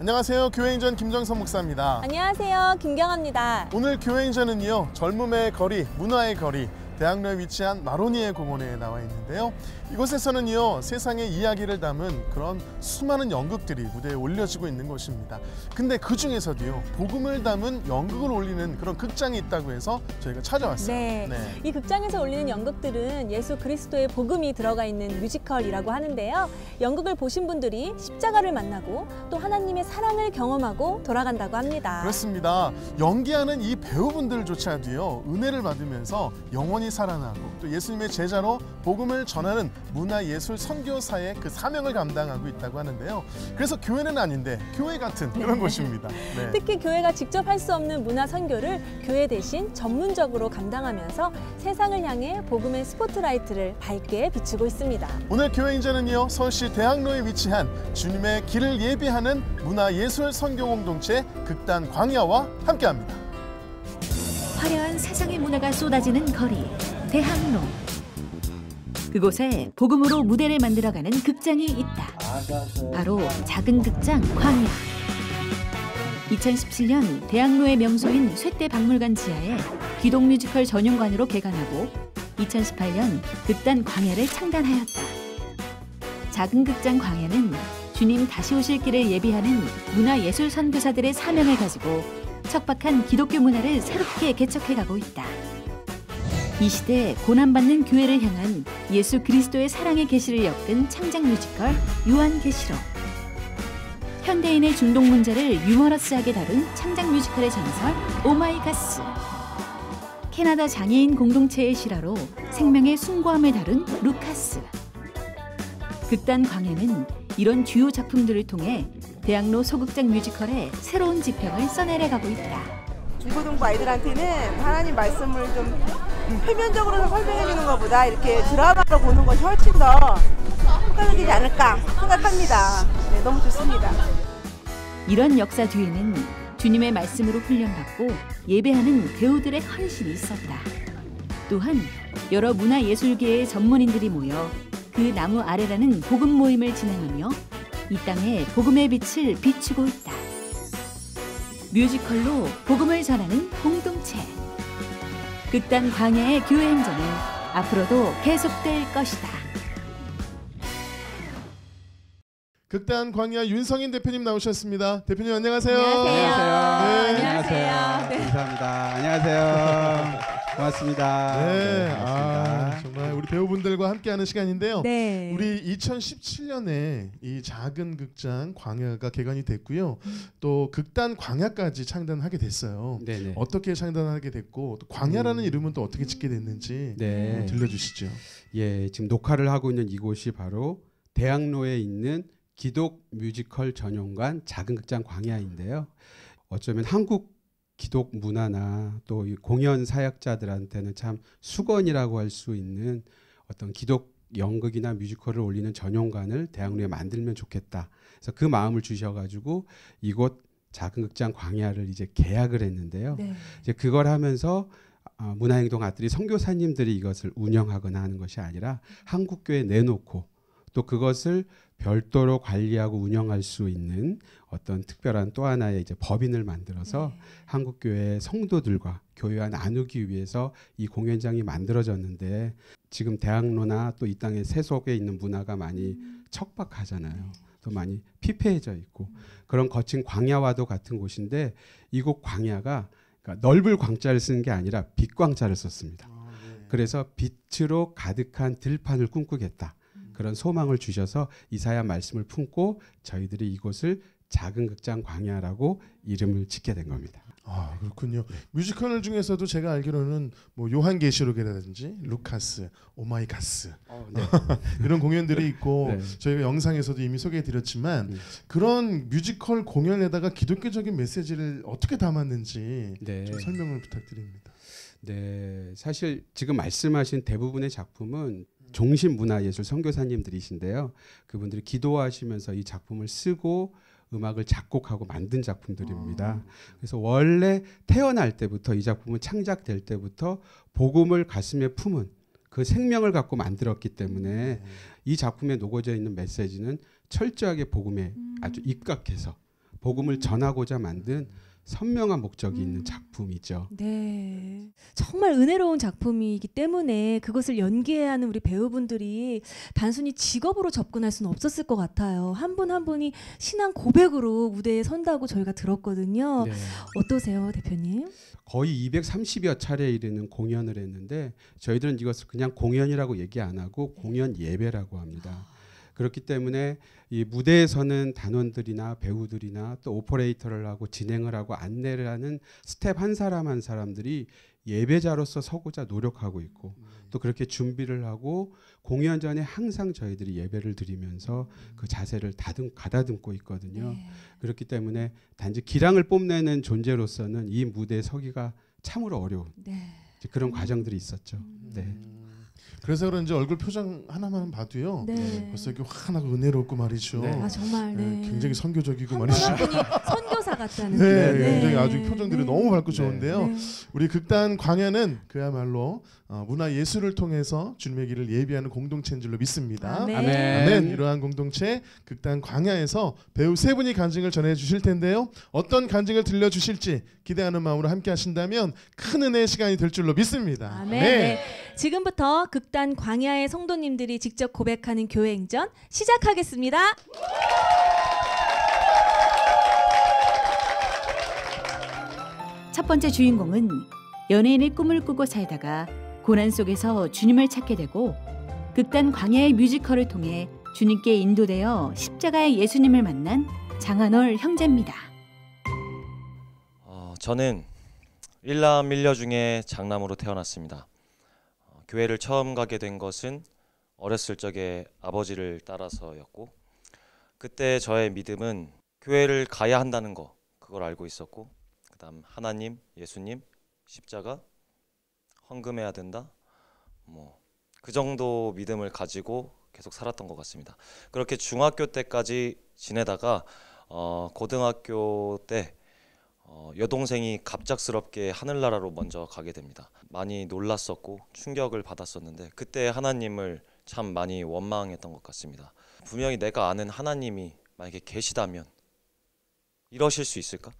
안녕하세요. 교회행전 김정석 목사입니다. 안녕하세요. 김경아입니다. 오늘 교회행전은요, 젊음의 거리, 문화의 거리, 대학로에 위치한 마로니에 공원에 나와 있는데요. 이곳에서는요, 세상의 이야기를 담은 그런 수많은 연극들이 무대에 올려지고 있는 것입니다. 근데 그 중에서도요, 복음을 담은 연극을 올리는 그런 극장이 있다고 해서 저희가 찾아왔어요. 네. 이 극장에서 올리는 연극들은 예수 그리스도의 복음이 들어가 있는 뮤지컬이라고 하는데요. 연극을 보신 분들이 십자가를 만나고 또 하나님의 사랑을 경험하고 돌아간다고 합니다. 그렇습니다. 연기하는 이 배우분들조차도요, 은혜를 받으면서 영원히 살아나고 또 예수님의 제자로 복음을 전하는 문화예술 선교사의 그 사명을 감당하고 있다고 하는데요. 그래서 교회는 아닌데 교회 같은 그런 곳입니다. 네. 특히 교회가 직접 할 수 없는 문화 선교를 교회 대신 전문적으로 감당하면서 세상을 향해 복음의 스포트라이트를 밝게 비추고 있습니다. 오늘 교회행전은요, 서울시 대학로에 위치한 주님의 길을 예비하는 문화예술 선교공동체 극단 광야와 함께합니다. 화려한 세상의 문화가 쏟아지는 거리, 대학로. 그곳에 복음으로 무대를 만들어가는 극장이 있다. 바로 작은 극장 광야. 2017년 대학로의 명소인 쇠떼 박물관 지하에 기독 뮤지컬 전용관으로 개관하고 2018년 극단 광야를 창단하였다. 작은 극장 광야는 주님 다시 오실 길을 예비하는 문화예술 선교사들의 사명을 가지고 척박한 기독교 문화를 새롭게 개척해가고 있다. 이 시대 고난받는 교회를 향한 예수 그리스도의 사랑의 계시를 엮은 창작 뮤지컬 요한계시록. 현대인의 중독 문제를 유머러스하게 다룬 창작 뮤지컬의 전설 오마이갓스. 캐나다 장애인 공동체의 실화로 생명의 숭고함을 다룬 루카스. 극단 광야는 이런 주요 작품들을 통해 대학로 소극장 뮤지컬의 새로운 지평을 써내려가고 있다. 중고등부 아이들한테는 하나님 말씀을 좀 표면적으로 설명해주는 것보다 이렇게 드라마로 보는 것이 훨씬 더 효과적이지 않을까 생각합니다. 네, 너무 좋습니다. 이런 역사 뒤에는 주님의 말씀으로 훈련받고 예배하는 배우들의 헌신이 있었다. 또한 여러 문화예술계의 전문인들이 모여 그 나무 아래라는 복음 모임을 진행하며 이 땅에 복음의 빛을 비추고 있다. 뮤지컬로 복음을 전하는 공동체. 극단 광야의 교회 행전은 앞으로도 계속될 것이다. 극단 광야 윤성인 대표님 나오셨습니다. 대표님 안녕하세요. 안녕하세요. 네. 안녕하세요. 네. 감사합니다. 안녕하세요. 고맙습니다. 네, 아, 정말 우리 배우분들과 함께하는 시간인데요. 네. 우리 2017년에 이 작은 극장 광야가 개관이 됐고요. 또 극단 광야까지 창단하게 됐어요. 네네. 어떻게 창단하게 됐고 또 광야라는 이름은 또 어떻게 짓게 됐는지 네. 들려주시죠. 예, 지금 녹화를 하고 있는 이곳이 바로 대학로에 있는 기독 뮤지컬 전용관 작은 극장 광야인데요. 어쩌면 한국 기독 문화나 또 이 공연 사역자들한테는 참 수건이라고 할 수 있는 어떤 기독 연극이나 뮤지컬을 올리는 전용관을 대학로에 만들면 좋겠다. 그래서 그 마음을 주셔가지고 이곳 작은 극장 광야를 이제 계약을 했는데요. 네. 이제 그걸 하면서 문화행동 아들이 선교사님들이 이것을 운영하거나 하는 것이 아니라 한국교회에 내놓고 또 그것을 별도로 관리하고 운영할 수 있는 어떤 특별한 또 하나의 이제 법인을 만들어서 네. 한국교회 성도들과 교회와 나누기 위해서 이 공연장이 만들어졌는데 지금 대학로나 또 이 땅의 세속에 있는 문화가 많이 척박하잖아요. 네. 또 많이 피폐해져 있고 그런 거친 광야와도 같은 곳인데 이곳 광야가 그러니까 넓을 광자를 쓰는 게 아니라 빛 광자를 썼습니다. 아, 네. 그래서 빛으로 가득한 들판을 꿈꾸겠다. 그런 소망을 주셔서 이사야 말씀을 품고 저희들이 이곳을 작은 극장 광야라고 이름을 짓게 된 겁니다. 아, 그렇군요. 뮤지컬 중에서도 제가 알기로는 뭐 요한계시록이라든지 루카스, 오마이갓스 네. 이런 공연들이 있고 네. 저희가 영상에서도 이미 소개해드렸지만 그런 뮤지컬 공연에다가 기독교적인 메시지를 어떻게 담았는지 네. 좀 설명을 부탁드립니다. 네, 사실 지금 말씀하신 대부분의 작품은 종신문화예술 선교사님들이신데요. 그분들이 기도하시면서 이 작품을 쓰고 음악을 작곡하고 만든 작품들입니다. 그래서 원래 태어날 때부터 이 작품은 창작될 때부터 복음을 가슴에 품은 그 생명을 갖고 만들었기 때문에 이 작품에 녹아져 있는 메시지는 철저하게 복음에 아주 입각해서 복음을 전하고자 만든 선명한 목적이 있는 작품이죠. 네, 정말 은혜로운 작품이기 때문에 그것을 연기해야 하는 우리 배우분들이 단순히 직업으로 접근할 수는 없었을 것 같아요. 한 분 한 분이 신앙 고백으로 무대에 선다고 저희가 들었거든요. 네. 어떠세요, 대표님? 거의 230여 차례에 이르는 공연을 했는데 저희들은 이것을 그냥 공연이라고 얘기 안 하고 공연 예배라고 합니다. 그렇기 때문에 이 무대에서는 단원들이나 배우들이나 또 오퍼레이터를 하고 진행을 하고 안내를 하는 스텝 한 사람 한 사람들이 예배자로서 서고자 노력하고 있고 또 그렇게 준비를 하고 공연 전에 항상 저희들이 예배를 드리면서 그 자세를 가다듬고 있거든요. 네. 그렇기 때문에 단지 기량을 뽐내는 존재로서는 이 무대에 서기가 참으로 어려운 네. 그런 과정들이 있었죠. 네. 그래서 그런지 얼굴 표정 하나만 봐도요. 네. 벌써 이렇게 환하고 은혜롭고 말이죠. 네. 아 정말 네. 굉장히 선교적이고 말이죠. 선교사 같다는. 네. 네. 굉장히 아주 표정들이 네. 너무 밝고 네. 좋은데요. 네. 우리 극단 광야는 그야말로 문화예술을 통해서 주님의 길을 예비하는 공동체인 줄로 믿습니다. 아멘. 아멘. 아멘. 이러한 공동체 극단 광야에서 배우 세 분이 간증을 전해주실 텐데요. 어떤 간증을 들려주실지 기대하는 마음으로 함께 하신다면 큰 은혜의 시간이 될 줄로 믿습니다. 아멘. 네. 지금부터 극단 광야의 성도님들이 직접 고백하는 교회행전 시작하겠습니다. 첫 번째 주인공은 연예인의 꿈을 꾸고 살다가 고난 속에서 주님을 찾게 되고 극단 광야의 뮤지컬을 통해 주님께 인도되어 십자가의 예수님을 만난 장한얼 형제입니다. 저는 1남 1녀 중에 장남으로 태어났습니다. 교회를 처음 가게 된 것은 어렸을 적에 아버지를 따라서였고 그때 저의 믿음은 교회를 가야 한다는 거 그걸 알고 있었고 그다음 하나님, 예수님, 십자가, 헌금해야 된다 뭐 그 정도 믿음을 가지고 계속 살았던 것 같습니다. 그렇게 중학교 때까지 지내다가 고등학교 때 여동생이 갑작스럽게 하늘나라로 먼저 가게 됩니다. 많이 놀랐었고 충격을 받았었는데 그때 하나님을 참 많이 원망했던 것 같습니다. 분명히 내가 아는 하나님이 만약에 계시다면 이러실 수 있을까?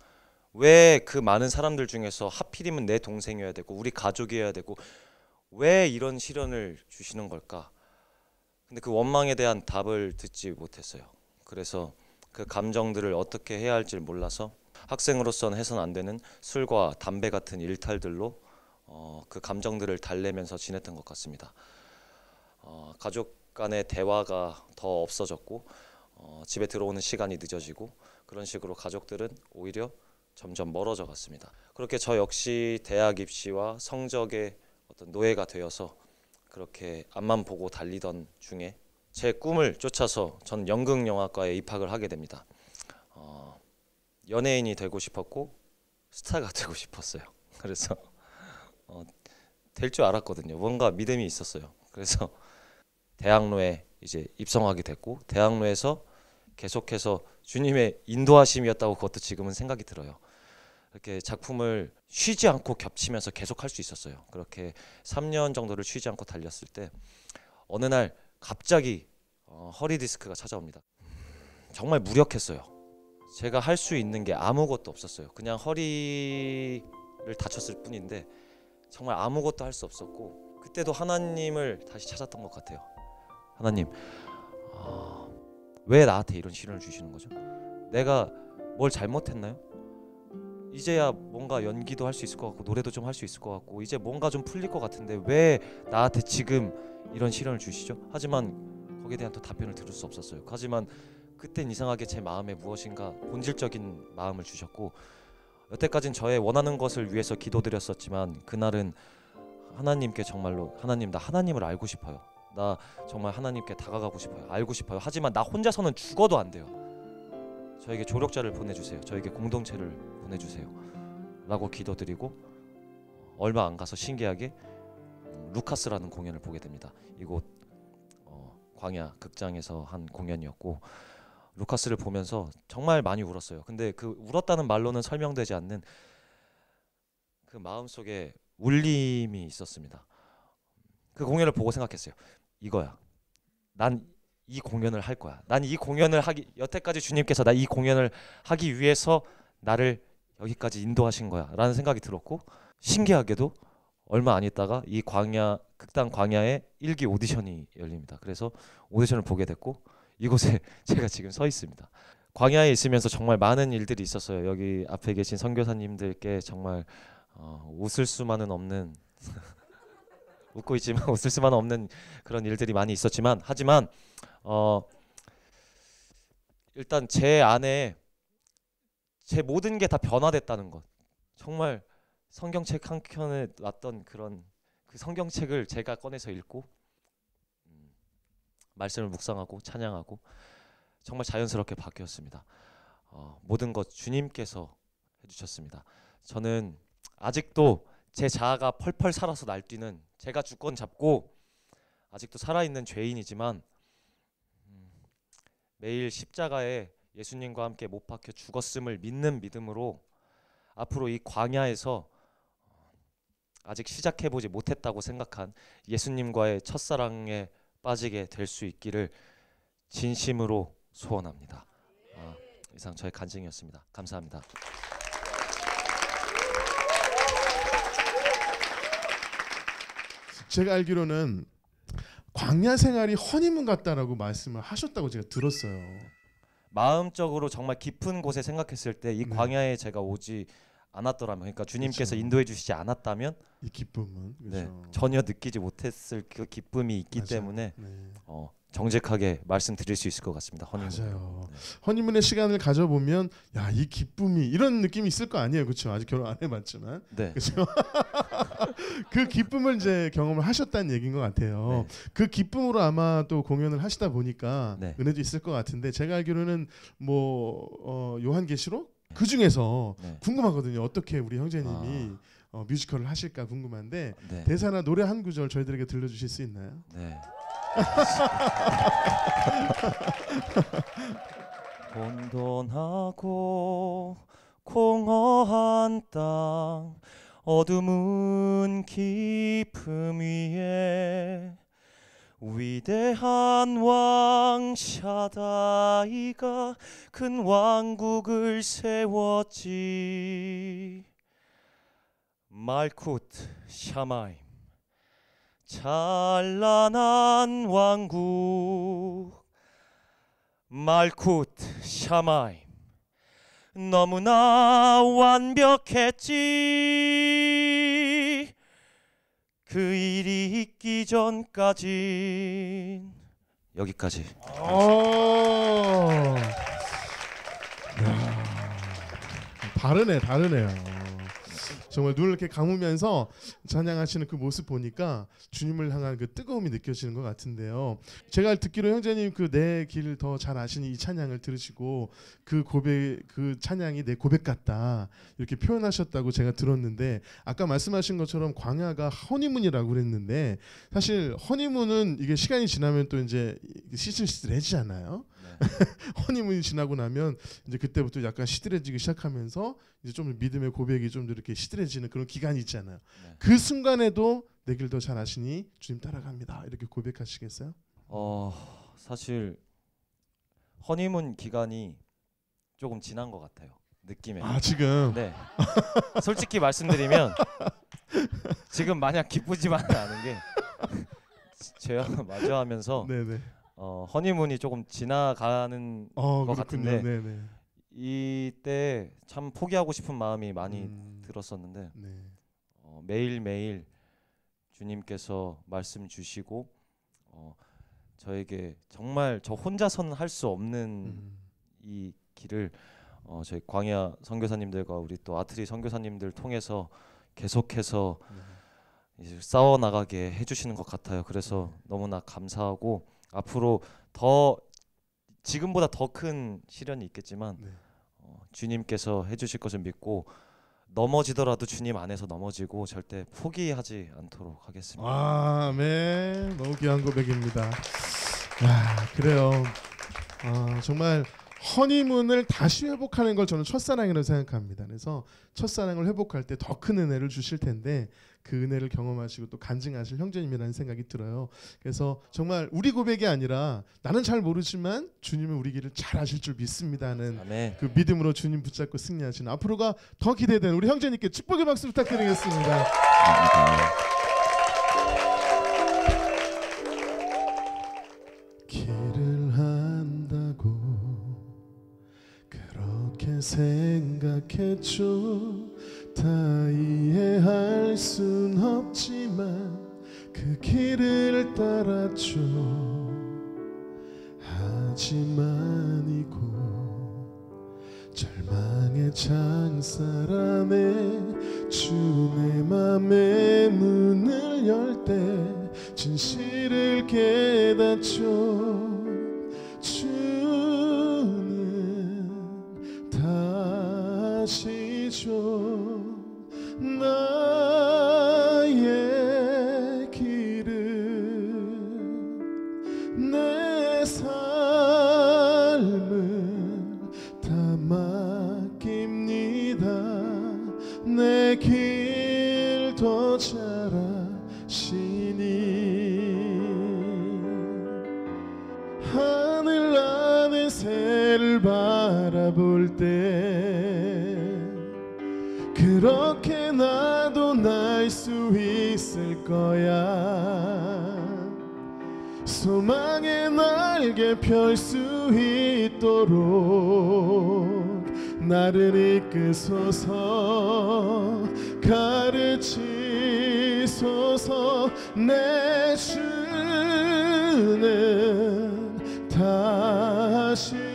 왜 그 많은 사람들 중에서 하필이면 내 동생이어야 되고 우리 가족이어야 되고 왜 이런 시련을 주시는 걸까? 근데 그 원망에 대한 답을 듣지 못했어요. 그래서 그 감정들을 어떻게 해야 할지 몰라서 학생으로서는 해선 안 되는 술과 담배 같은 일탈들로 그 감정들을 달래면서 지냈던 것 같습니다. 가족 간의 대화가 더 없어졌고 집에 들어오는 시간이 늦어지고 그런 식으로 가족들은 오히려 점점 멀어져 갔습니다. 그렇게 저 역시 대학 입시와 성적의 어떤 노예가 되어서 그렇게 앞만 보고 달리던 중에 제 꿈을 쫓아서 전 연극영화과에 입학을 하게 됩니다. 연예인이 되고 싶었고 스타가 되고 싶었어요. 그래서 될 줄 알았거든요. 뭔가 믿음이 있었어요. 그래서 대학로에 이제 입성하게 됐고 대학로에서 계속해서 주님의 인도하심이었다고 그것도 지금은 생각이 들어요. 이렇게 작품을 쉬지 않고 겹치면서 계속 할 수 있었어요. 그렇게 3년 정도를 쉬지 않고 달렸을 때 어느 날 갑자기 허리 디스크가 찾아옵니다. 정말 무력했어요. 제가 할 수 있는 게 아무것도 없었어요. 그냥 허리를 다쳤을 뿐인데 정말 아무것도 할 수 없었고 그때도 하나님을 다시 찾았던 것 같아요. 하나님, 왜 나한테 이런 시련을 주시는 거죠? 내가 뭘 잘못했나요? 이제야 뭔가 연기도 할 수 있을 것 같고 노래도 좀 할 수 있을 것 같고 이제 뭔가 좀 풀릴 것 같은데 왜 나한테 지금 이런 시련을 주시죠? 하지만 거기에 대한 또 답변을 들을 수 없었어요. 하지만 그땐 이상하게 제 마음에 무엇인가 본질적인 마음을 주셨고 여태까진 저의 원하는 것을 위해서 기도드렸었지만 그날은 하나님께 정말로 하나님, 나 하나님을 알고 싶어요. 나 정말 하나님께 다가가고 싶어요. 알고 싶어요. 하지만 나 혼자서는 죽어도 안 돼요. 저에게 조력자를 보내주세요. 저에게 공동체를 보내주세요. 라고 기도드리고 얼마 안 가서 신기하게 루카스라는 공연을 보게 됩니다. 이곳 광야 극장에서 한 공연이었고 루카스를 보면서 정말 많이 울었어요. 근데 그 울었다는 말로는 설명되지 않는 그 마음속에 울림이 있었습니다. 그 공연을 보고 생각했어요. 이거야. 난 이 공연을 할 거야. 난 이 공연을 하기, 여태까지 주님께서 나 이 공연을 하기 위해서 나를 여기까지 인도하신 거야 라는 생각이 들었고, 신기하게도 얼마 안 있다가 이 광야 극단 광야의 1기 오디션이 열립니다. 그래서 오디션을 보게 됐고 이곳에 제가 지금 서 있습니다. 광야에 있으면서 정말 많은 일들이 있었어요. 여기 앞에 계신 선교사님들께 정말 웃을 수만은 없는 웃고 있지만 웃을 수만은 없는 그런 일들이 많이 있었지만, 하지만 일단 제 안에 제 모든 게 다 변화됐다는 것, 정말 성경책 한 켠에 놨던 그런 그 성경책을 제가 꺼내서 읽고 말씀을 묵상하고 찬양하고 정말 자연스럽게 바뀌었습니다. 모든 것 주님께서 해주셨습니다. 저는 아직도 제 자아가 펄펄 살아서 날뛰는, 제가 주권 잡고 아직도 살아있는 죄인이지만 매일 십자가에 예수님과 함께 못 박혀 죽었음을 믿는 믿음으로 앞으로 이 광야에서 아직 시작해보지 못했다고 생각한 예수님과의 첫사랑에 빠지게 될 수 있기를 진심으로 소원합니다. 이상 저의 간증이었습니다. 감사합니다. 제가 알기로는 광야 생활이 허니문 같다라고 말씀을 하셨다고 제가 들었어요. 마음적으로 정말 깊은 곳에 생각했을 때 이 광야에 제가 오지 않았더라면, 그러니까 주님께서 그렇죠. 인도해 주시지 않았다면 이 기쁨은 그렇죠. 네, 전혀 느끼지 못했을 그 기쁨이 있기 맞아요. 때문에 네. 정직하게 말씀드릴 수 있을 것 같습니다. 허니문. 허니문의 시간을 가져보면 야, 이 기쁨이 이런 느낌이 있을 거 아니에요, 그렇죠? 아직 결혼 안 해봤지만 네. 그렇죠? 그 기쁨을 이제 경험을 하셨다는 얘기인 것 같아요. 네. 그 기쁨으로 아마 또 공연을 하시다 보니까 네. 은혜도 있을 것 같은데, 제가 알기로는 뭐 요한계시록 그 중에서 네. 궁금하거든요. 어떻게 우리 형제님이 뮤지컬을 하실까 궁금한데 네. 대사나 노래 한 구절 저희들에게 들려주실 수 있나요? 네. 혼돈하고 공허한 땅 어둠은 깊음 위에 위대한 왕 샤다이가 큰 왕국을 세웠지. 말쿠트 샤마임 찬란한 왕국. 말쿠트 샤마임 너무나 완벽했지. 그 일이 있기 전까지. 여기까지. 다르네요. 정말 눈을 이렇게 감으면서 찬양하시는 그 모습 보니까 주님을 향한 그 뜨거움이 느껴지는 것 같은데요. 제가 듣기로 형제님 그 내 길을 더 잘 아시는 이 찬양을 들으시고 그 고백, 그 찬양이 내 고백 같다 이렇게 표현하셨다고 제가 들었는데, 아까 말씀하신 것처럼 광야가 허니문이라고 그랬는데 사실 허니문은 이게 시간이 지나면 또 이제 시들시들해지잖아요. 허니문이 지나고 나면 이제 그때부터 약간 시들해지기 시작하면서 이제 좀 믿음의 고백이 좀 이렇게 시들해지는 그런 기간이 있잖아요. 네. 그 순간에도 내 길 더 잘 아시니 주님 따라갑니다. 이렇게 고백하시겠어요? 사실 허니문 기간이 조금 지난 것 같아요. 느낌에. 지금. 네. 솔직히 말씀드리면 지금 마냥 기쁘지만 않은 게 제가 마주하면서. 네네. 허니문이 조금 지나가는 것 그렇군요. 같은데 네네. 이때 참 포기하고 싶은 마음이 많이 들었었는데 네. 매일매일 주님께서 말씀 주시고 저에게 정말 저 혼자서는 할 수 없는 이 길을 저희 광야 선교사님들과 우리 또 아트리 선교사님들 통해서 계속해서 이제 싸워 나가게 해주시는 것 같아요. 그래서 너무나 감사하고 앞으로 더 지금보다 더 큰 시련이 있겠지만 주님께서 해주실 것을 믿고 넘어지더라도 주님 안에서 넘어지고 절대 포기하지 않도록 하겠습니다. 아멘. 너무 귀한 고백입니다. 아, 그래요. 아, 정말 허니문을 다시 회복하는 걸 저는 첫사랑이라고 생각합니다. 그래서 첫사랑을 회복할 때 더 큰 은혜를 주실 텐데 그 은혜를 경험하시고 또 간증하실 형제님이라는 생각이 들어요. 그래서 정말 우리 고백이 아니라 나는 잘 모르지만 주님은 우리 길을 잘 아실 줄 믿습니다는 아멘. 그 믿음으로 주님 붙잡고 승리하시는 앞으로가 더 기대되는 우리 형제님께 축복의 박수 부탁드리겠습니다. 길을 한다고 그렇게 생각했죠. 다 이해할 순 없지만 그 길을 따랐죠. 하지만 이곳 절망의 창사람에 주 내 맘의 문을 열 때 진실을 깨닫죠. 주는 다시죠. 나의 길은 내 삶을 다 맡깁니다. 내 길 더 잘 아시니 하늘 안의 새를 바라볼 때 그렇게 나도 날 수 있을 거야. 소망의 날개 펼 수 있도록 나를 이끄소서 가르치소서. 내 주는 다시죠.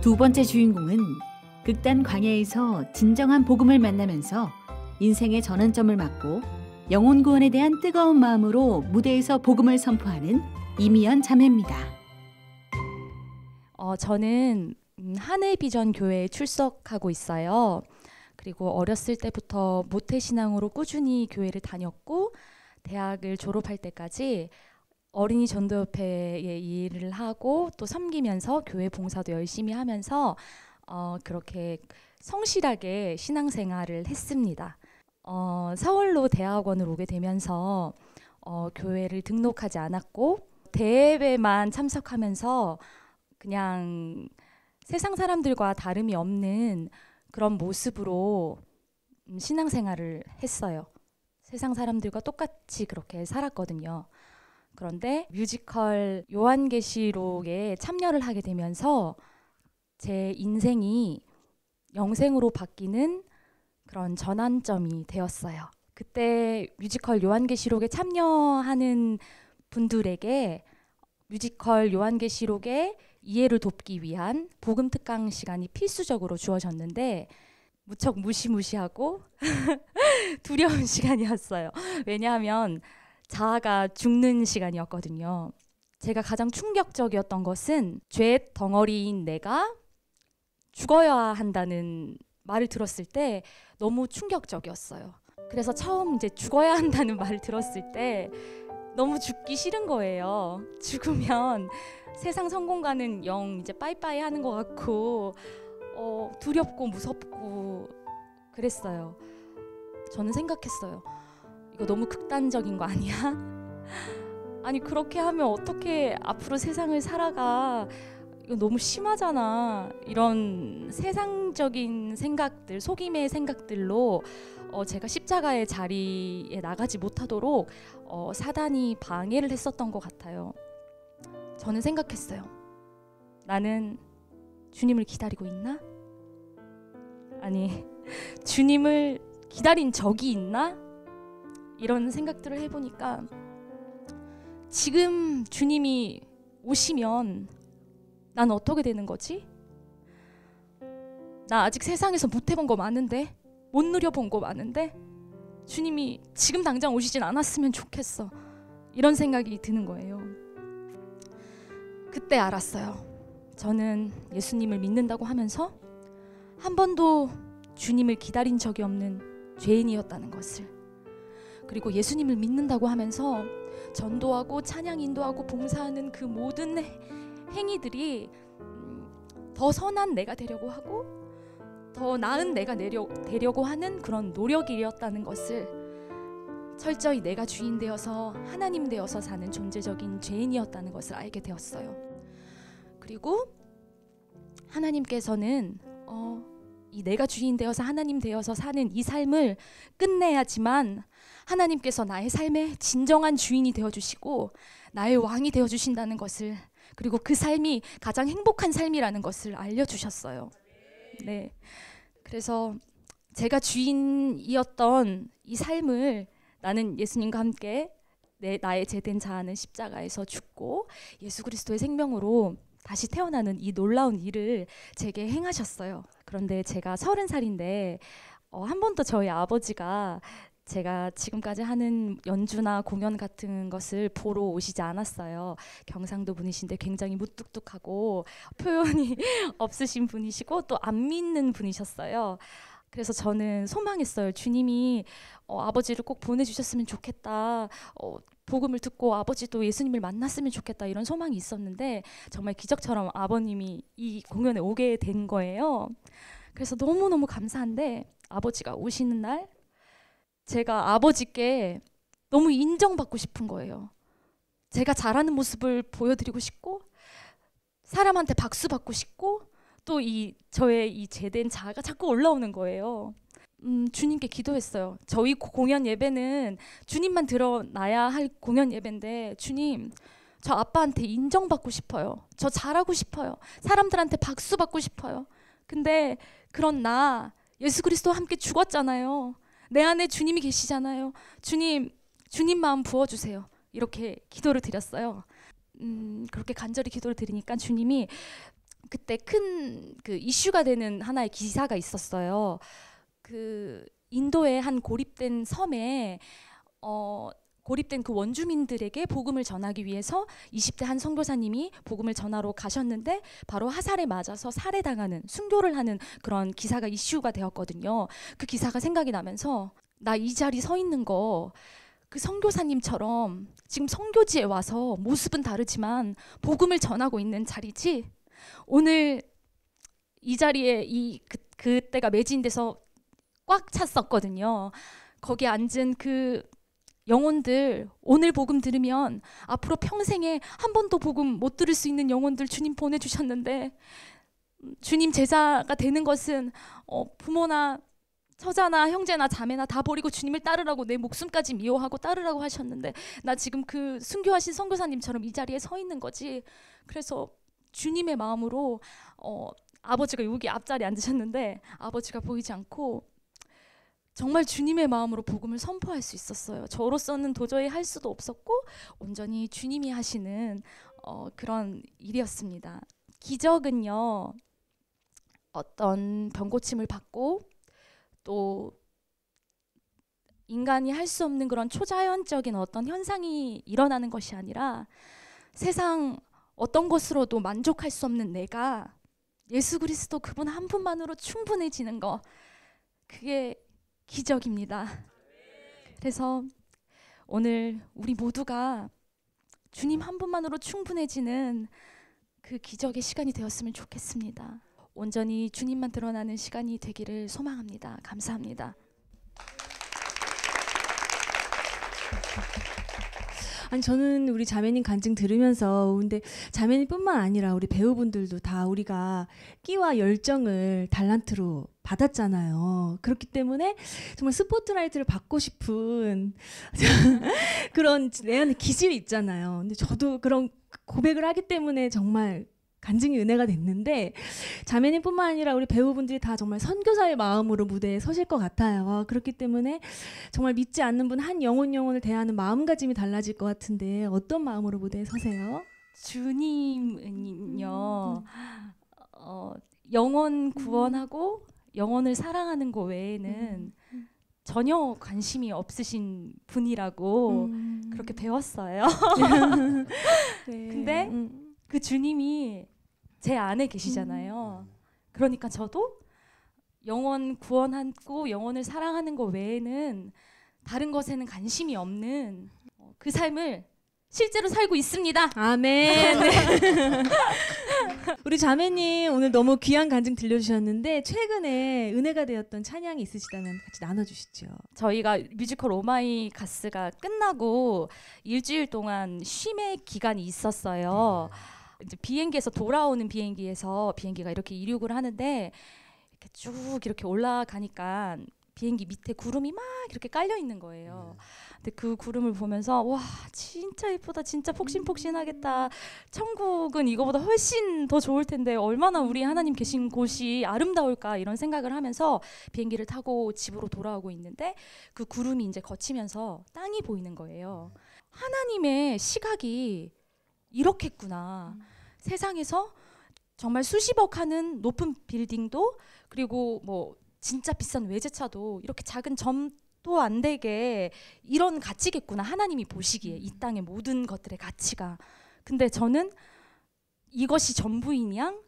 두 번째 주인공은 극단 광야에서 진정한 복음을 만나면서 인생의 전환점을 맞고 영혼 구원에 대한 뜨거운 마음으로 무대에서 복음을 선포하는 이미연 자매입니다. 저는 하늘 비전 교회에 출석하고 있어요. 그리고 어렸을 때부터 모태신앙으로 꾸준히 교회를 다녔고 대학을 졸업할 때까지 어린이 전도협회에 일을 하고 또 섬기면서 교회 봉사도 열심히 하면서 그렇게 성실하게 신앙생활을 했습니다. 서울로 대학원을 오게 되면서 교회를 등록하지 않았고 대회만 참석하면서 그냥 세상 사람들과 다름이 없는 그런 모습으로 신앙생활을 했어요. 세상 사람들과 똑같이 그렇게 살았거든요. 그런데 뮤지컬 요한계시록에 참여를 하게 되면서 제 인생이 영생으로 바뀌는 그런 전환점이 되었어요. 그때 뮤지컬 요한계시록에 참여하는 분들에게 뮤지컬 요한계시록의 이해를 돕기 위한 복음 특강 시간이 필수적으로 주어졌는데 무척 무시무시하고 두려운 시간이었어요. 왜냐하면 자아가 죽는 시간이었거든요. 제가 가장 충격적이었던 것은 죄의 덩어리인 내가 죽어야 한다는 말을 들었을 때 너무 충격적이었어요. 그래서 처음 이제 죽어야 한다는 말을 들었을 때 너무 죽기 싫은 거예요. 죽으면 세상 성공과는 영 이제 빠이빠이 하는 것 같고 두렵고 무섭고 그랬어요. 저는 생각했어요. 이거 너무 극단적인 거 아니야? 아니 그렇게 하면 어떻게 앞으로 세상을 살아가, 이거 너무 심하잖아. 이런 세상적인 생각들, 속임의 생각들로 제가 십자가의 자리에 나가지 못하도록 사단이 방해를 했었던 것 같아요. 저는 생각했어요. 나는 주님을 기다리고 있나? 아니, 주님을 기다린 적이 있나? 이런 생각들을 해보니까 지금 주님이 오시면 난 어떻게 되는 거지? 나 아직 세상에서 못 해본 거 많은데, 못 누려본 거 많은데, 주님이 지금 당장 오시진 않았으면 좋겠어. 이런 생각이 드는 거예요. 그때 알았어요. 저는 예수님을 믿는다고 하면서 한 번도 주님을 기다린 적이 없는 죄인이었다는 것을, 그리고 예수님을 믿는다고 하면서 전도하고 찬양 인도하고 봉사하는 그 모든 행위들이 더 선한 내가 되려고 하고 더 나은 내가 되려고 하는 그런 노력이었다는 것을, 철저히 내가 주인 되어서 하나님 되어서 사는 존재적인 죄인이었다는 것을 알게 되었어요. 그리고 하나님께서는 이 내가 주인 되어서 하나님 되어서 사는 이 삶을 끝내야지만 하나님께서 나의 삶의 진정한 주인이 되어주시고 나의 왕이 되어주신다는 것을, 그리고 그 삶이 가장 행복한 삶이라는 것을 알려주셨어요. 네. 그래서 제가 주인이었던 이 삶을 나는 예수님과 함께 나의 죄된 자아는 십자가에서 죽고 예수 그리스도의 생명으로 다시 태어나는 이 놀라운 일을 제게 행하셨어요. 그런데 제가 30살인데 한 번도 저희 아버지가 제가 지금까지 하는 연주나 공연 같은 것을 보러 오시지 않았어요. 경상도 분이신데 굉장히 무뚝뚝하고 표현이 없으신 분이시고 또 안 믿는 분이셨어요. 그래서 저는 소망했어요. 주님이 아버지를 꼭 보내주셨으면 좋겠다. 복음을 듣고 아버지도 예수님을 만났으면 좋겠다. 이런 소망이 있었는데 정말 기적처럼 아버님이 이 공연에 오게 된 거예요. 그래서 너무너무 감사한데 아버지가 오시는 날 제가 아버지께 너무 인정받고 싶은 거예요. 제가 잘하는 모습을 보여드리고 싶고 사람한테 박수 받고 싶고 또 이 저의 이 죄된 자아가 자꾸 올라오는 거예요. 주님께 기도했어요. 저희 공연 예배는 주님만 드러나야 할 공연 예배인데, 주님 저 아빠한테 인정받고 싶어요. 저 잘하고 싶어요. 사람들한테 박수 받고 싶어요. 근데 그런 나 예수 그리스도와 함께 죽었잖아요. 내 안에 주님이 계시잖아요. 주님 마음 부어주세요. 이렇게 기도를 드렸어요. 그렇게 간절히 기도를 드리니까 주님이, 그때 큰 그 이슈가 되는 하나의 기사가 있었어요. 그 인도의 한 고립된 섬에 고립된 그 원주민들에게 복음을 전하기 위해서 20대 한 선교사님이 복음을 전하러 가셨는데 바로 화살에 맞아서 살해당하는, 순교를 하는 그런 기사가 이슈가 되었거든요. 그 기사가 생각이 나면서 나 이 자리 서 있는 거 그 선교사님처럼 지금 선교지에 와서 모습은 다르지만 복음을 전하고 있는 자리지, 오늘 이 자리에 그때가 매진돼서 꽉 찼었거든요. 거기 앉은 그 영혼들, 오늘 복음 들으면 앞으로 평생에 한 번도 복음 못 들을 수 있는 영혼들 주님 보내주셨는데, 주님 제자가 되는 것은 부모나 처자나 형제나 자매나 다 버리고 주님을 따르라고 내 목숨까지 미워하고 따르라고 하셨는데 나 지금 그 순교하신 선교사님처럼 이 자리에 서 있는 거지. 그래서 주님의 마음으로 아버지가 여기 앞자리에 앉으셨는데 아버지가 보이지 않고 정말 주님의 마음으로 복음을 선포할 수 있었어요. 저로서는 도저히 할 수도 없었고 온전히 주님이 하시는 그런 일이었습니다. 기적은요, 어떤 병고침을 받고 또 인간이 할 수 없는 그런 초자연적인 어떤 현상이 일어나는 것이 아니라 세상 어떤 것으로도 만족할 수 없는 내가 예수 그리스도 그분 한 분만으로 충분해지는 거, 그게 기적입니다. 그래서 오늘 우리 모두가 주님 한 분만으로 충분해지는 그 기적의 시간이 되었으면 좋겠습니다. 온전히 주님만 드러나는 시간이 되기를 소망합니다. 감사합니다. 아니 저는 우리 자매님 간증 들으면서 근데 자매님뿐만 아니라 우리 배우분들도 다 우리가 끼와 열정을 달란트로 받았잖아요. 그렇기 때문에 정말 스포트라이트를 받고 싶은 그런 내 안에 기질이 있잖아요. 근데 저도 그런 고백을 하기 때문에 정말 간증이 은혜가 됐는데 자매님뿐만 아니라 우리 배우분들이 다 정말 선교사의 마음으로 무대에 서실 것 같아요. 그렇기 때문에 정말 믿지 않는 분 한 영혼을 대하는 마음가짐이 달라질 것 같은데 어떤 마음으로 무대에 서세요? 주님은요. 영혼 구원하고 영혼을 사랑하는 거 외에는 전혀 관심이 없으신 분이라고 그렇게 배웠어요. 네. 근데 그 주님이 제 안에 계시잖아요. 그러니까 저도 영혼 구원하고 영혼을 사랑하는 것 외에는 다른 것에는 관심이 없는 그 삶을 실제로 살고 있습니다. 아멘. 네. 우리 자매님 오늘 너무 귀한 간증 들려주셨는데 최근에 은혜가 되었던 찬양이 있으시다면 같이 나눠주시죠. 저희가 뮤지컬 오마이갓스가 끝나고 일주일 동안 쉼의 기간이 있었어요. 이제 비행기에서 돌아오는 비행기가 이렇게 이륙을 하는데 이렇게 쭉 이렇게 올라가니까 비행기 밑에 구름이 막 이렇게 깔려 있는 거예요. 근데 그 구름을 보면서 와 진짜 예쁘다, 진짜 폭신폭신하겠다, 천국은 이거보다 훨씬 더 좋을 텐데 얼마나 우리 하나님 계신 곳이 아름다울까 이런 생각을 하면서 비행기를 타고 집으로 돌아오고 있는데 그 구름이 이제 걷히면서 땅이 보이는 거예요. 하나님의 시각이 이렇겠구나. 세상에서 정말 수십억 하는 높은 빌딩도 그리고 뭐 진짜 비싼 외제차도 이렇게 작은 점도 안 되게 이런 가치겠구나. 하나님이 보시기에 이 땅의 모든 것들의 가치가. 근데 저는 이것이 전부인 양,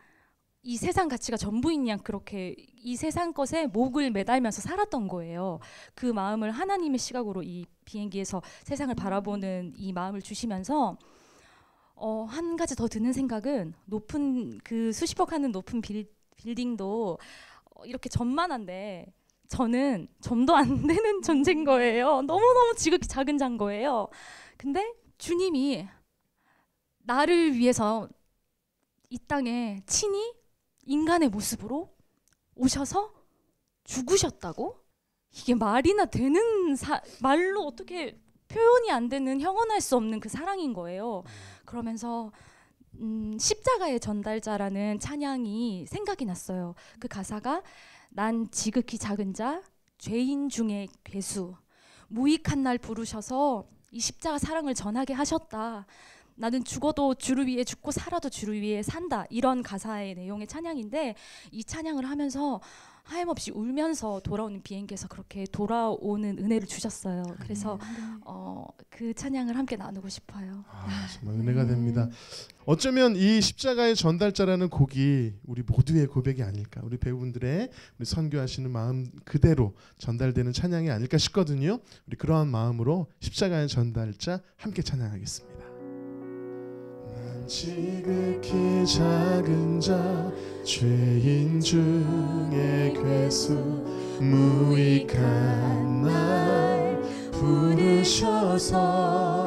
이 세상 가치가 전부인 양 그렇게 이 세상 것에 목을 매달면서 살았던 거예요. 그 마음을 하나님의 시각으로 이 비행기에서 세상을 바라보는 이 마음을 주시면서 한 가지 더 드는 생각은 높은 그 수십억 하는 높은 빌딩도 이렇게 점만한데 저는 점도 안 되는 존재인 거예요. 너무너무 지극히 작은 잔 거예요. 근데 주님이 나를 위해서 이 땅에 친히 인간의 모습으로 오셔서 죽으셨다고? 이게 말이나 되는 말로 어떻게 표현이 안 되는 형언할 수 없는 그 사랑인 거예요. 그러면서 십자가의 전달자라는 찬양이 생각이 났어요. 그 가사가 난 지극히 작은 자, 죄인 중에 괴수, 무익한 날 부르셔서 이 십자가 사랑을 전하게 하셨다. 나는 죽어도 주를 위해 죽고 살아도 주를 위해 산다. 이런 가사의 내용의 찬양인데 이 찬양을 하면서 하염없이 울면서 돌아오는 비행기에서 그렇게 돌아오는 은혜를 주셨어요. 그래서 그 찬양을 함께 나누고 싶어요. 정말 은혜가 됩니다. 어쩌면 이 십자가의 전달자라는 곡이 우리 모두의 고백이 아닐까, 우리 배우분들의 우리 선교하시는 마음 그대로 전달되는 찬양이 아닐까 싶거든요. 우리 그러한 마음으로 십자가의 전달자 함께 찬양하겠습니다. 난 지극히 작은 자, 죄인 중에 괴수, 무익한 날 부르셔서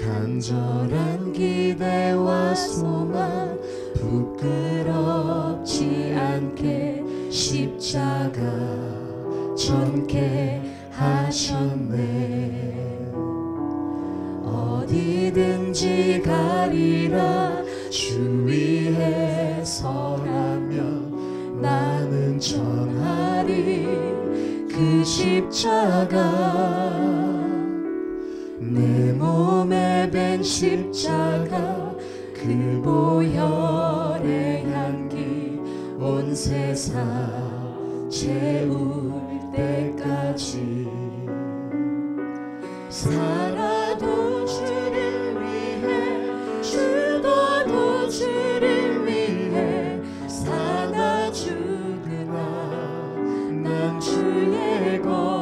간절한 기대와 소망 부끄럽지 않게 십자가 전케 하셨네. 어디든지 가리라 주 위에 서라면 나는 전하리 그 십자가, 내 몸에 밴 십자가 그 보혈의 향기 온 세상 채울 때까지 살아도 주를 위해 죽어도 주를 위해 사나 죽으나 난 주의 것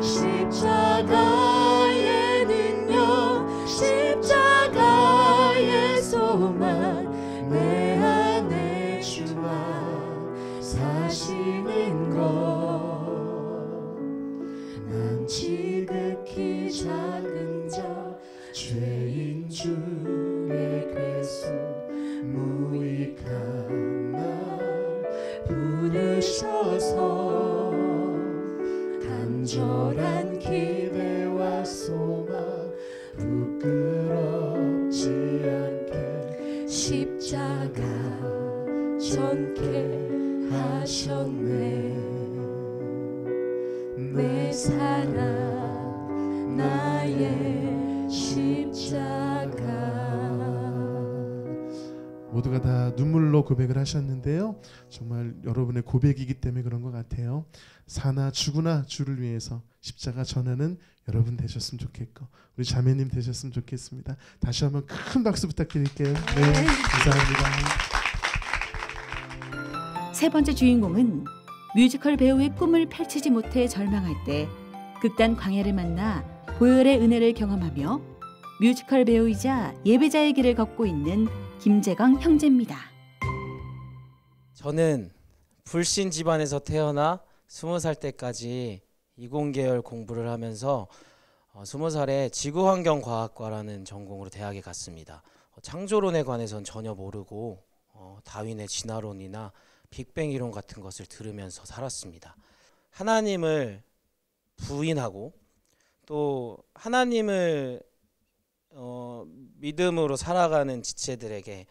십자가의 능력 십자가의 소망 내 안에 주만 사시는 것 난 지금 주님께서 무익한 날 부르셔서 간절한 기대와 소망 부끄럽지 않게 십자가 전케 하셨네. 내 사랑 나의 십자가. 모두가 다 눈물로 고백을 하셨는데요. 정말 여러분의 고백이기 때문에 그런 것 같아요. 사나 죽으나 주를 위해서 십자가 전하는 여러분 되셨으면 좋겠고 우리 자매님 되셨으면 좋겠습니다. 다시 한번 큰 박수 부탁드릴게요. 네, 감사합니다. 세 번째 주인공은 뮤지컬 배우의 꿈을 펼치지 못해 절망할 때 극단 광야를 만나 보혈의 은혜를 경험하며 뮤지컬 배우이자 예배자의 길을 걷고 있는 김재강 형제입니다. 저는 불신 집안에서 태어나 20살 때까지 이공계열 공부를 하면서 20살에 지구환경과학과라는 전공으로 대학에 갔습니다. 창조론에 관해선 전혀 모르고 다윈의 진화론이나 빅뱅 이론 같은 것을 들으면서 살았습니다. 하나님을 부인하고 또 하나님을 믿음으로 살아가는 지체들에게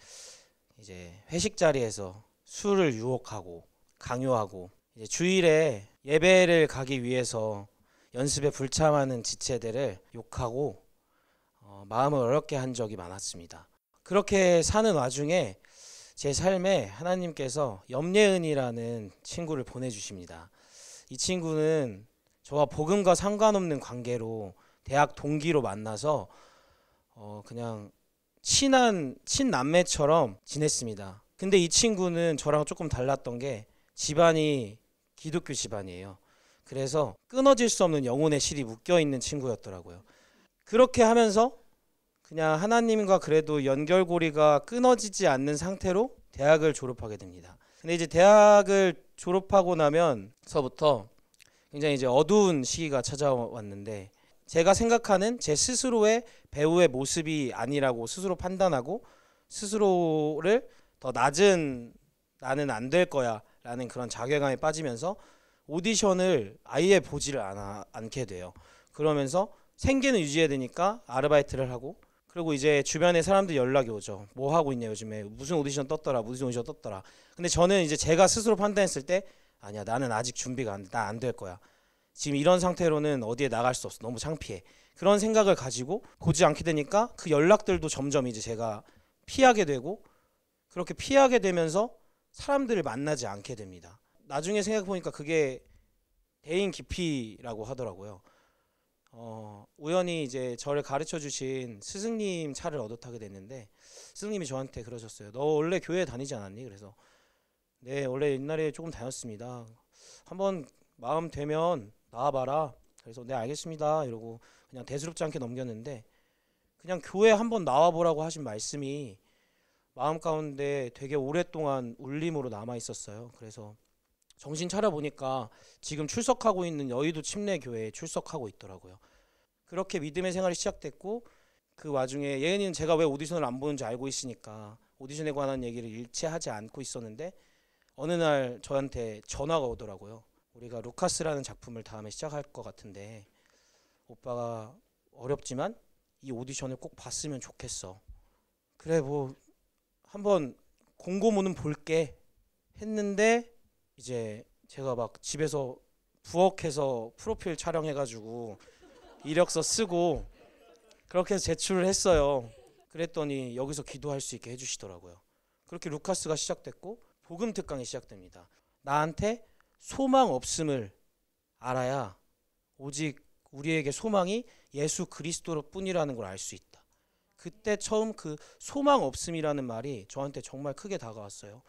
이제 회식 자리에서 술을 유혹하고 강요하고 이제 주일에 예배를 가기 위해서 연습에 불참하는 지체들을 욕하고 마음을 어렵게 한 적이 많았습니다. 그렇게 사는 와중에 제 삶에 하나님께서 염예은이라는 친구를 보내주십니다. 이 친구는 저와 복음과 상관없는 관계로 대학 동기로 만나서 그냥 친남매처럼 지냈습니다. 근데 이 친구는 저랑 조금 달랐던 게 집안이 기독교 집안이에요. 그래서 끊어질 수 없는 영혼의 실이 묶여있는 친구였더라고요. 그렇게 하면서 그냥 하나님과 그래도 연결고리가 끊어지지 않는 상태로 대학을 졸업하게 됩니다. 근데 이제 대학을 졸업하고 나면서부터 굉장히 이제 어두운 시기가 찾아왔는데 제가 생각하는 제 스스로의 배우의 모습이 아니라고 스스로 판단하고 스스로를 더 낮은 나는 안 될 거야 라는 그런 자괴감에 빠지면서 오디션을 아예 보지를 않게 돼요. 그러면서 생계는 유지해야 되니까 아르바이트를 하고 그리고 이제 주변에 사람들 연락이 오죠. 뭐 하고 있냐 요즘에 무슨 오디션 떴더라 무슨 오디션 떴더라. 근데 저는 이제 제가 스스로 판단했을 때 아니야 나는 아직 준비가 안 돼 나 안 될 거야. 지금 이런 상태로는 어디에 나갈 수 없어. 너무 창피해. 그런 생각을 가지고 고지 않게 되니까 그 연락들도 점점 이제 제가 피하게 되고 그렇게 피하게 되면서 사람들을 만나지 않게 됩니다. 나중에 생각해보니까 그게 대인 기피라고 하더라고요. 우연히 이제 저를 가르쳐 주신 스승님 차를 얻어 타게 됐는데 스승님이 저한테 그러셨어요. 너 원래 교회에 다니지 않았니? 그래서 네 원래 옛날에 조금 다녔습니다. 한번 마음 되면 나와봐라. 그래서 네 알겠습니다 이러고 그냥 대수롭지 않게 넘겼는데 그냥 교회 한번 나와보라고 하신 말씀이 마음 가운데 되게 오랫동안 울림으로 남아있었어요. 그래서 정신 차려보니까 지금 출석하고 있는 여의도 침례교회에 출석하고 있더라고요. 그렇게 믿음의 생활이 시작됐고 그 와중에 예은이는 제가 왜 오디션을 안 보는지 알고 있으니까 오디션에 관한 얘기를 일체 하지 않고 있었는데 어느 날 저한테 전화가 오더라고요. 우리가 루카스라는 작품을 다음에 시작할 것 같은데 오빠가 어렵지만 이 오디션을 꼭 봤으면 좋겠어. 그래 뭐 한번 공고문은 볼게 했는데 이제 제가 막 집에서 부엌에서 프로필 촬영해가지고 이력서 쓰고 그렇게 해서 제출을 했어요. 그랬더니 여기서 기도할 수 있게 해주시더라고요. 그렇게 루카스가 시작됐고 복음특강이 시작됩니다. 나한테 소망 없음을 알아야 오직 우리에게 소망이 예수 그리스도로 뿐이라는 걸 알 수 있다. 그때 처음 그 소망 없음이라는 말이 저한테 정말 크게 다가왔어요.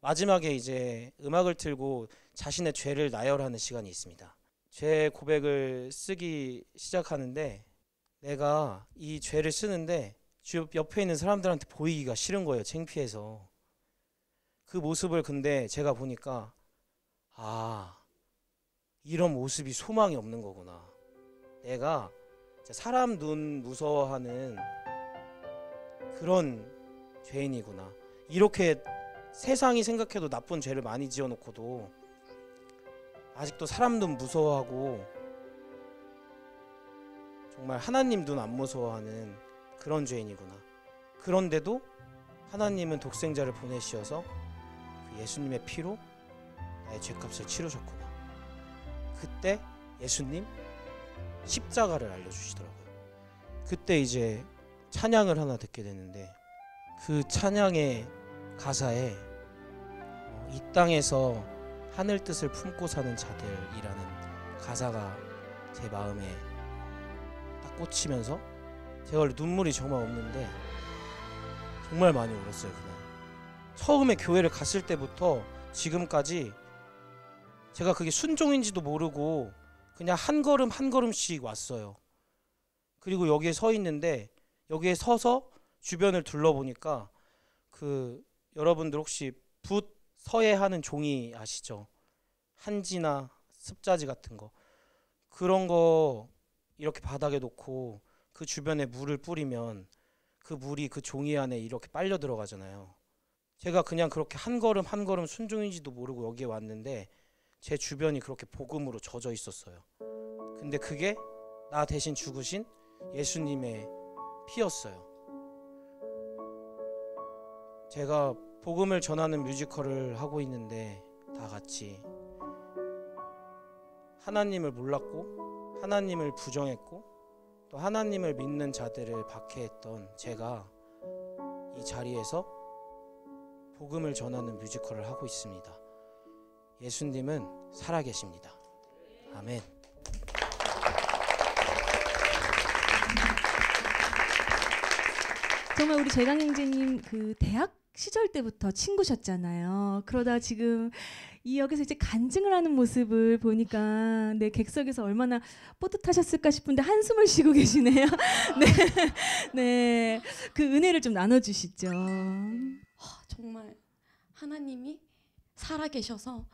마지막에 이제 음악을 틀고 자신의 죄를 나열하는 시간이 있습니다. 죄 고백을 쓰기 시작하는데 내가 이 죄를 쓰는데 옆에 있는 사람들한테 보이기가 싫은 거예요. 창피해서. 그 모습을 근데 제가 보니까 아, 이런 모습이 소망이 없는 거구나. 내가 사람 눈 무서워하는 그런 죄인이구나. 이렇게 세상이 생각해도 나쁜 죄를 많이 지어놓고도 아직도 사람 눈 무서워하고 정말 하나님 눈 안 무서워하는 그런 죄인이구나. 그런데도 하나님은 독생자를 보내시어서 그 예수님의 피로 나의 죄값을 치르셨구나. 그때 예수님 십자가를 알려주시더라고요. 그때 이제 찬양을 하나 듣게 됐는데 그 찬양의 가사에 이 땅에서 하늘 뜻을 품고 사는 자들이라는 가사가 제 마음에 딱 꽂히면서 제가 원래 눈물이 정말 없는데 정말 많이 울었어요. 그날 처음에 교회를 갔을 때부터 지금까지 제가 그게 순종인지도 모르고 그냥 한 걸음 한 걸음씩 왔어요. 그리고 여기에 서 있는데 여기에 서서 주변을 둘러보니까 그 여러분들 혹시 붓 서예하는 종이 아시죠? 한지나 습자지 같은 거, 그런 거 이렇게 바닥에 놓고 그 주변에 물을 뿌리면 그 물이 그 종이 안에 이렇게 빨려 들어가잖아요. 제가 그냥 그렇게 한 걸음 한 걸음 순종인지도 모르고 여기에 왔는데 제 주변이 그렇게 복음으로 젖어 있었어요. 근데 그게 나 대신 죽으신 예수님의 피였어요. 제가 복음을 전하는 뮤지컬을 하고 있는데 다 같이 하나님을 몰랐고 하나님을 부정했고 또 하나님을 믿는 자들을 박해했던 제가 이 자리에서 복음을 전하는 뮤지컬을 하고 있습니다. 예수님은 살아계십니다. 아멘. 정말 우리 재강 형제님 그 대학 시절 때부터 친구셨잖아요. 그러다 지금 이 역에서 이제 간증을 하는 모습을 보니까 네, 객석에서 얼마나 뿌듯하셨을까 싶은데 한숨을 쉬고 계시네요. 네, 네, 그 은혜를 좀 나눠주시죠. 정말 하나님이 살아계셔서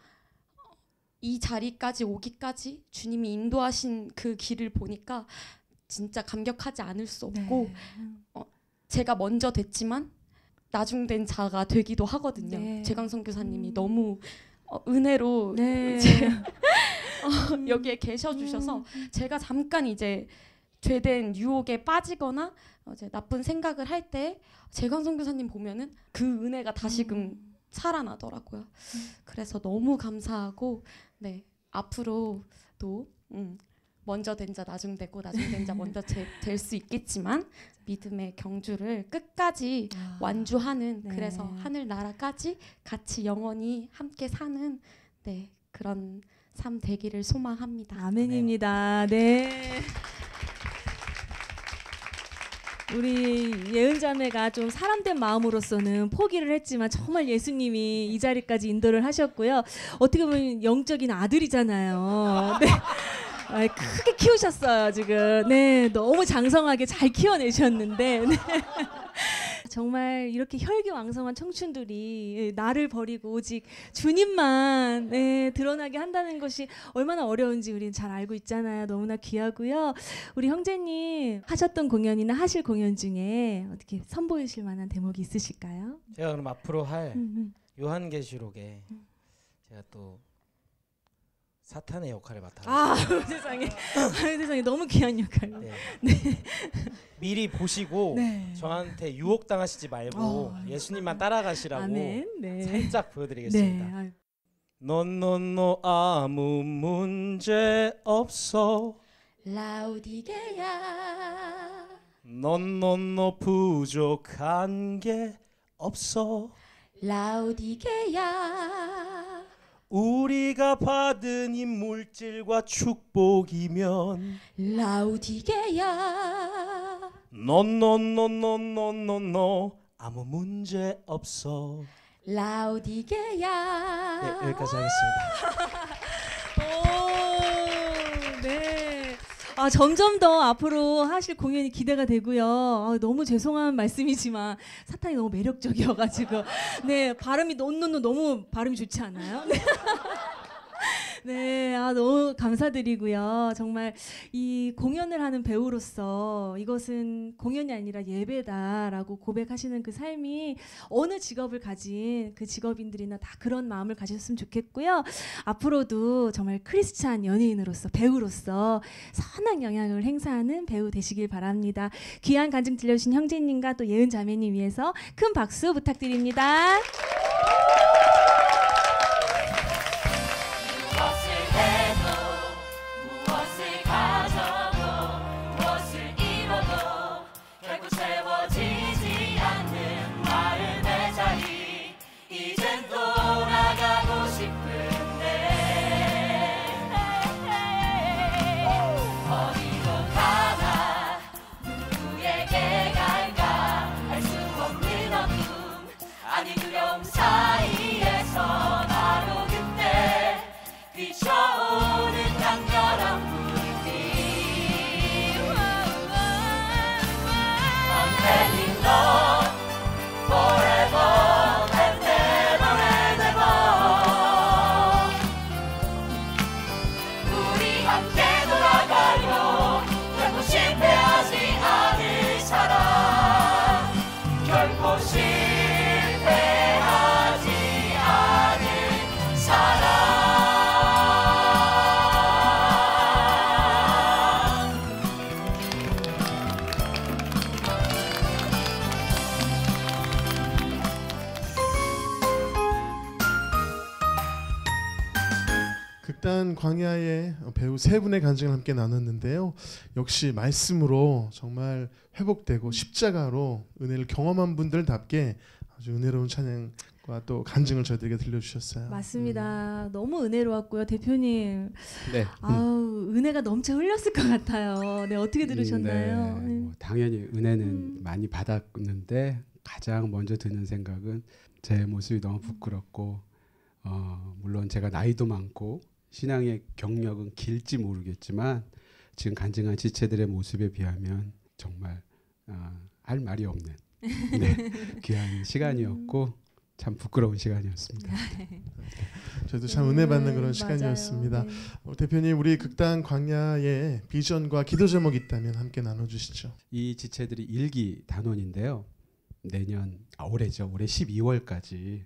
이 자리까지 오기까지 주님이 인도하신 그 길을 보니까 진짜 감격하지 않을 수 없고 네. 제가 먼저 됐지만 나중된 자가 되기도 하거든요. 네. 재강 선교사님이 너무 은혜로 네. 여기에 계셔주셔서 제가 잠깐 이제 죄된 유혹에 빠지거나 이제 나쁜 생각을 할 때 재강 선교사님 보면은 그 은혜가 다시금 살아나더라고요. 그래서 너무 감사하고 네, 앞으로도 먼저 된 자 나중되고 나중된 자 먼저 될 수 있겠지만 믿음의 경주를 끝까지 완주하는 네. 그래서 하늘나라까지 같이 영원히 함께 사는 네, 그런 삶 되기를 소망합니다. 아멘입니다. 네. 네. 우리 예은자매가 좀 사람된 마음으로서는 포기를 했지만 정말 예수님이 이 자리까지 인도를 하셨고요. 어떻게 보면 영적인 아들이잖아요. 네. 크게 키우셨어요 지금. 네, 너무 장성하게 잘 키워내셨는데 네. 정말 이렇게 혈기왕성한 청춘들이 나를 버리고 오직 주님만 네, 드러나게 한다는 것이 얼마나 어려운지 우리는 잘 알고 있잖아요. 너무나 귀하고요. 우리 형제님 하셨던 공연이나 하실 공연 중에 어떻게 선보이실 만한 대목이 있으실까요? 제가 그럼 앞으로 할 요한계시록에 제가 또 사탄의 역할을 맡아. 세상에, 세상에 너무 귀한 역할. 네. 네. 미리 보시고 네. 저한테 유혹 당하시지 말고 예수님만 따라가시라고 네. 살짝 보여드리겠습니다. 네. 넌 아무 문제 없어. 라우디게야. 넌 부족한 게 없어. 라우디게야. 우리가 받은 이 물질과 축복이면 라우디게야. 너 아무 문제 없어. 라우디게야. 네, 여기까지 하겠습니다. 오, 네. 점점 더 앞으로 하실 공연이 기대가 되고요. 너무 죄송한 말씀이지만 사탄이 너무 매력적이어가지고 네, 발음이 너무 좋지 않아요? 네, 아, 너무 감사드리고요. 정말 이 공연을 하는 배우로서 이것은 공연이 아니라 예배다라고 고백하시는 그 삶이 어느 직업을 가진 그 직업인들이나 다 그런 마음을 가지셨으면 좋겠고요. 앞으로도 정말 크리스찬 연예인으로서, 배우로서 선한 영향을 행사하는 배우 되시길 바랍니다. 귀한 간증 들려주신 형제님과 또 예은 자매님 위해서 큰 박수 부탁드립니다. 일단 광야의 배우 세 분의 간증을 함께 나눴는데요. 역시 말씀으로 정말 회복되고 십자가로 은혜를 경험한 분들답게 아주 은혜로운 찬양과 또 간증을 저희들에게 들려주셨어요. 맞습니다. 너무 은혜로웠고요. 대표님. 네. 아우, 은혜가 넘쳐 흘렸을 것 같아요. 네, 어떻게 들으셨나요? 네, 뭐 당연히 은혜는 많이 받았는데 가장 먼저 드는 생각은 제 모습이 너무 부끄럽고 물론 제가 나이도 많고 신앙의 경력은 길지 모르겠지만 지금 간증한 지체들의 모습에 비하면 정말 할 말이 없는 네, 귀한 시간이었고 참 부끄러운 시간이었습니다. 저도 참 은혜 받는 그런 시간이었습니다. 네. 대표님, 우리 극단 광야의 비전과 기도 제목이 있다면 함께 나눠주시죠. 이 지체들이 일기 단원인데요. 올해 12월까지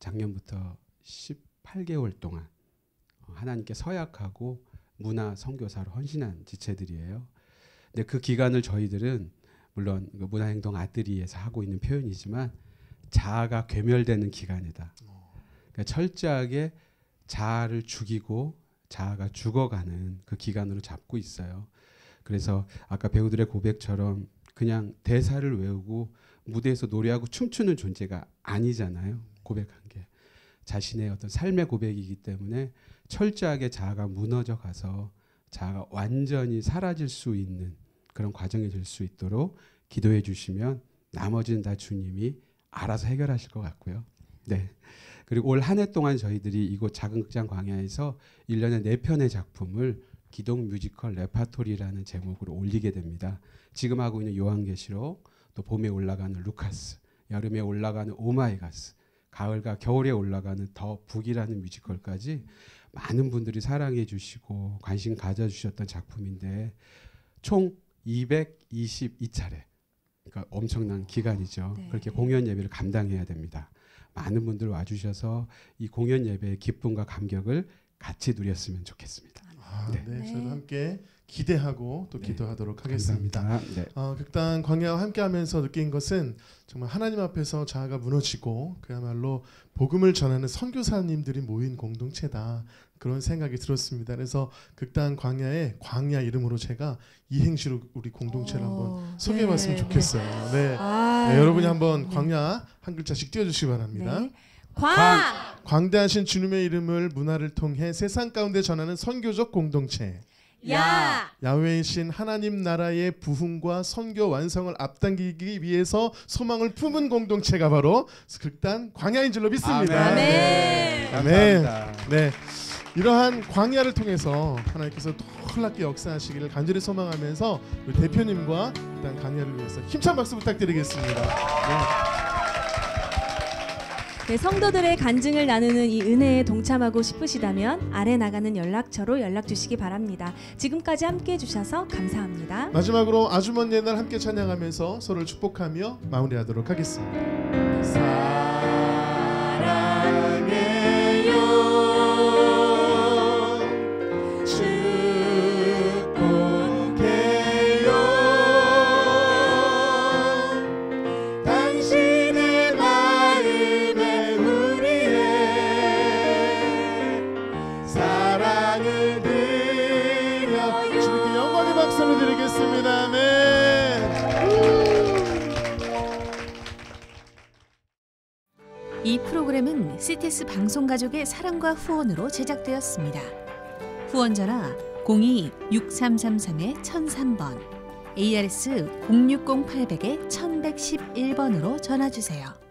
작년부터 18개월 동안 하나님께 서약하고 문화 선교사로 헌신한 지체들이에요. 근데 그 기간을 저희들은 물론 문화행동 아뜨리에서 하고 있는 표현이지만 자아가 괴멸되는 기간이다. 그러니까 철저하게 자아를 죽이고 자아가 죽어가는 그 기간으로 잡고 있어요. 그래서 아까 배우들의 고백처럼 그냥 대사를 외우고 무대에서 노래하고 춤추는 존재가 아니잖아요. 고백한 게 자신의 어떤 삶의 고백이기 때문에 철저하게 자아가 무너져 가서 자아가 완전히 사라질 수 있는 그런 과정이 될 수 있도록 기도해 주시면 나머지는 다 주님이 알아서 해결하실 것 같고요. 네. 그리고 올 한 해 동안 저희들이 이곳 작은 극장 광야에서 1년에 4편의 작품을 기독 뮤지컬 레파토리라는 제목으로 올리게 됩니다. 지금 하고 있는 요한계시록, 또 봄에 올라가는 루카스, 여름에 올라가는 오마이갓스, 가을과 겨울에 올라가는 더 북이라는 뮤지컬까지 많은 분들이 사랑해 주시고 관심 가져주셨던 작품인데 총 222차례, 그러니까 엄청난 기간이죠. 네. 그렇게 공연 예배를 감당해야 됩니다. 많은 분들 와주셔서 이 공연 예배의 기쁨과 감격을 같이 누렸으면 좋겠습니다. 아, 네. 네, 저도 함께 기대하고 또 기도하도록 하겠습니다. 네. 극단 광야와 함께하면서 느낀 것은 정말 하나님 앞에서 자아가 무너지고 그야말로 복음을 전하는 선교사님들이 모인 공동체다, 그런 생각이 들었습니다. 그래서 극단 광야의 광야 이름으로 제가 이행시로 우리 공동체를 한번 소개해봤으면 좋겠어요. 네. 아, 네, 여러분이 한번 광야 한 글자씩 띄워주시기 바랍니다. 네. 광대하신 주님의 이름을 문화를 통해 세상 가운데 전하는 선교적 공동체 야외이신 하나님 나라의 부흥과 선교 완성을 앞당기기 위해서 소망을 품은 공동체가 바로 극단 광야인 줄로 믿습니다. 아멘. 네. 감사합니다. 네. 이러한 광야를 통해서 하나님께서 놀랍게 역사하시기를 간절히 소망하면서 우리 대표님과 극단 광야를 위해서 힘찬 박수 부탁드리겠습니다. 네. 네, 성도들의 간증을 나누는 이 은혜에 동참하고 싶으시다면 아래 나가는 연락처로 연락 주시기 바랍니다. 지금까지 함께해 주셔서 감사합니다. 마지막으로 아주 먼 옛날 함께 찬양하면서 서로를 축복하며 마무리하도록 하겠습니다. 사랑해요 이 프로그램은 CTS 방송가족의 사랑과 후원으로 제작되었습니다. 후원전화 02-6333-1003번, ARS 060-800-1111번으로 전화주세요.